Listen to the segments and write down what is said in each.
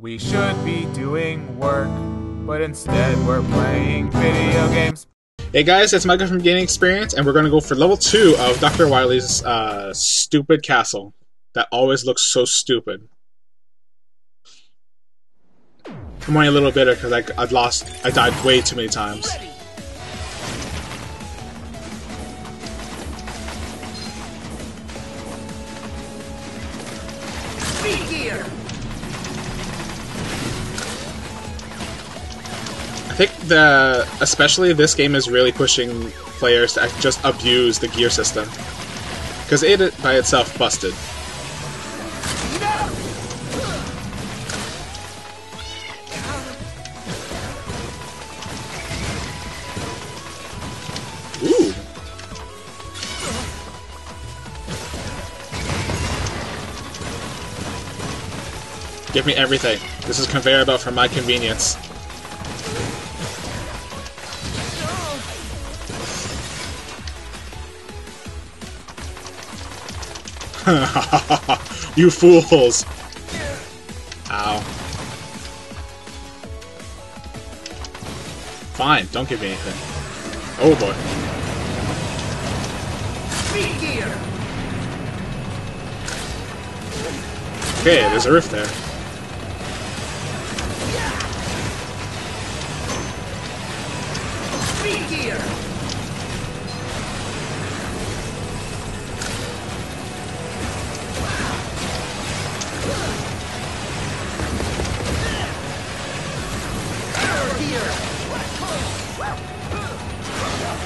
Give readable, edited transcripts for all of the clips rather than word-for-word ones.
We should be doing work, but instead we're playing video games. Hey guys, it's Michael from Gaining Experience, and we're going to go for level 2 of Dr. Wily's stupid castle that always looks so stupid. I'm running a little bitter because I died way too many times. I think especially this game is really pushing players to just abuse the gear system, because it by itself busted. Ooh! Give me everything. This is conveyor belt for my convenience. You fools! Ow. Fine, don't give me anything. Oh boy. Okay, there's a rift there.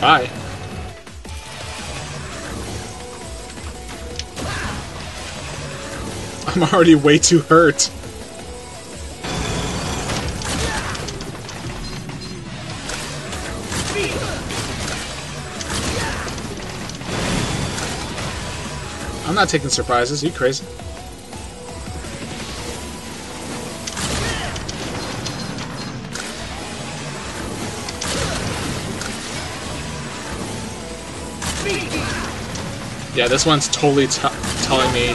Bye. I'm already way too hurt. I'm not taking surprises, are you crazy? Yeah, this one's totally telling me,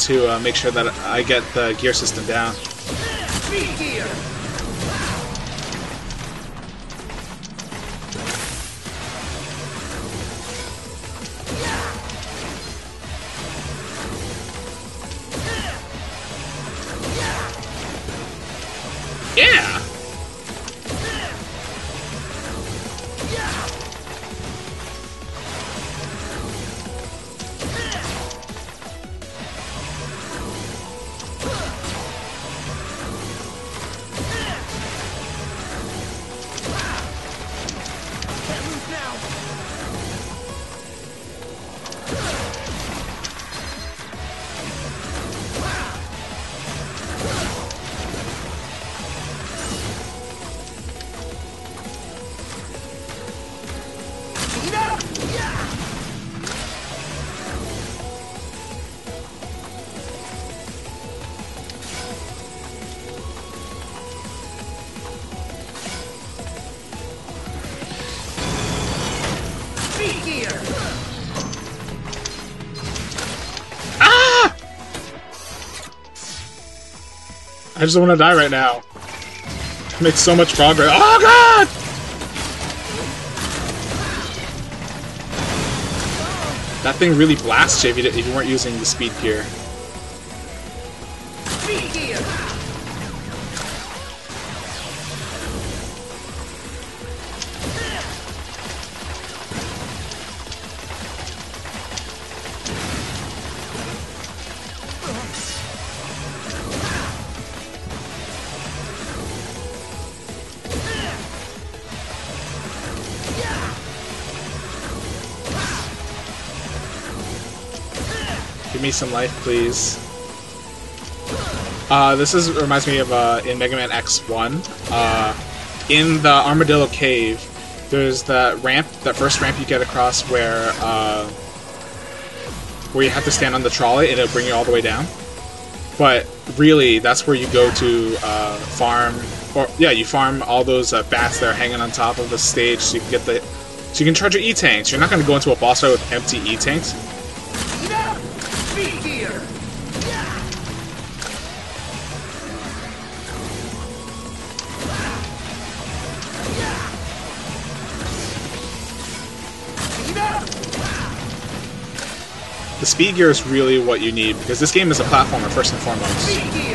to make sure that I get the gear system down. Yeah! Ah! I just want to die right now. I made so much progress. Oh god! That thing really blasts you if you weren't using the speed gear. Give me some life, please. Reminds me of in Mega Man X1. In the Armadillo Cave, there's that ramp, that first ramp you get across where you have to stand on the trolley and it'll bring you all the way down. But really, that's where you go to farm yeah, you farm all those bats that are hanging on top of the stage, so you can get the, so you can charge your E tanks. You're not going to go into a boss fight with empty E tanks. The speed gear is really what you need, because this game is a platformer first and foremost.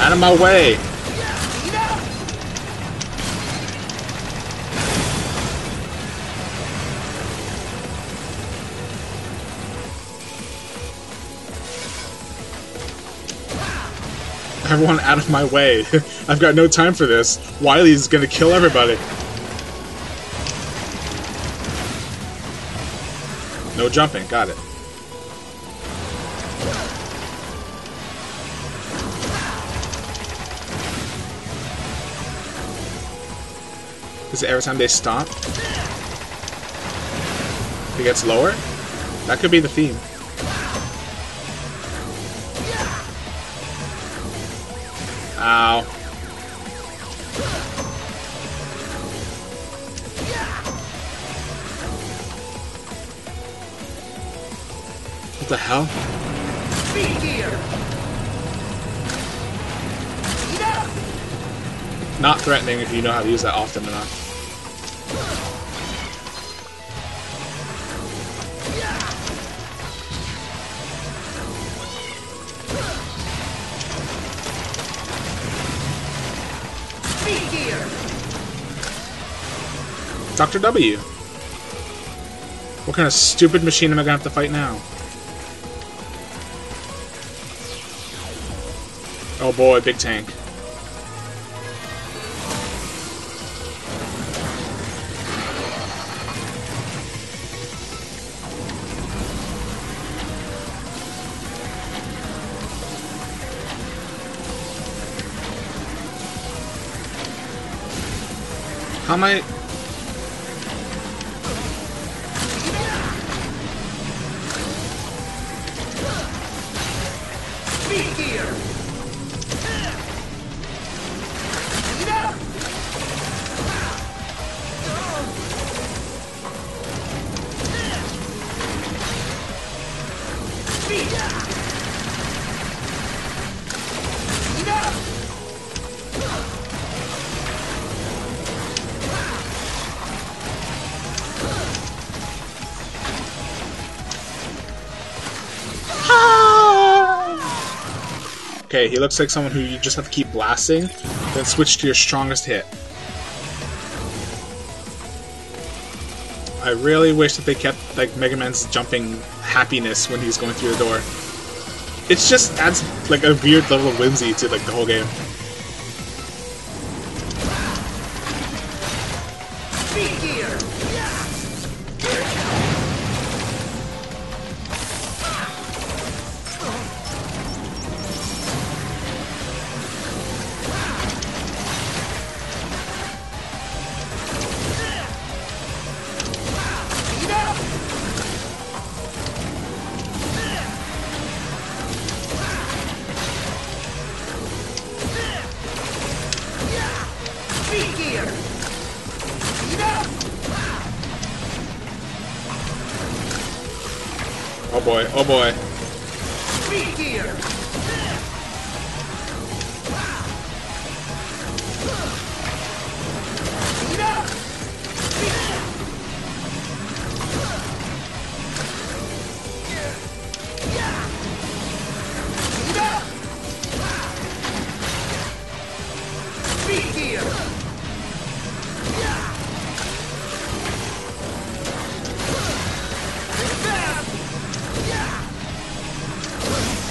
Out of my way! Everyone out of my way. I've got no time for this. Wily's gonna kill everybody. No jumping, got it. Is it every time they stomp? It gets lower? That could be the theme. Ow. What the hell? Not threatening if you know how to use that often enough. Dr. W. What kind of stupid machine am I gonna have to fight now? Oh boy, big tank. How am I? Okay, he looks like someone who you just have to keep blasting, then switch to your strongest hit. I really wish that they kept like Mega Man's jumping happiness when he's going through the door. It just adds like a weird level of whimsy to like the whole game. Oh boy, oh boy.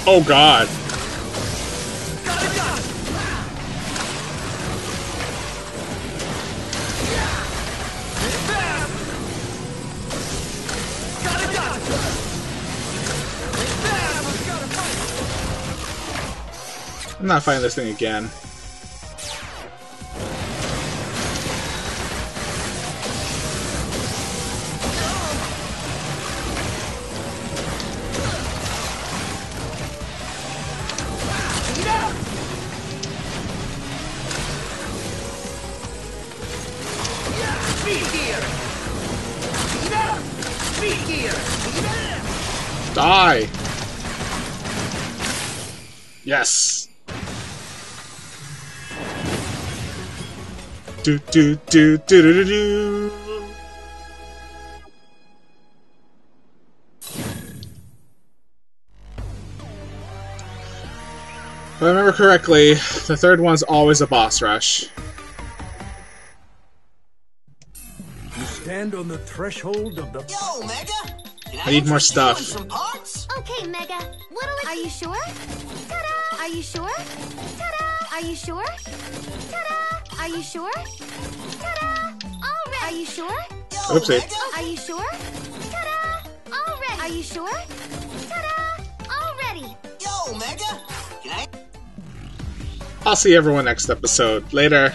Oh God. Got it done. I'm not fighting this thing again. Die! Yes! Do do do do do do do. If I remember correctly, the third one's always a boss rush. You stand on the threshold of the. Yo, Mega! I need more stuff. Okay, Mega. What'll it... Are you sure? Ta-da! Are you sure? Ta-da! Are you sure? Ta-da! Are you sure? Ta-da! All right. Are you sure? Oopsie. Are you sure? Ta-da! All right. Are you sure? Ta-da! All ready. Yo, Mega. I'll see everyone next episode. Later.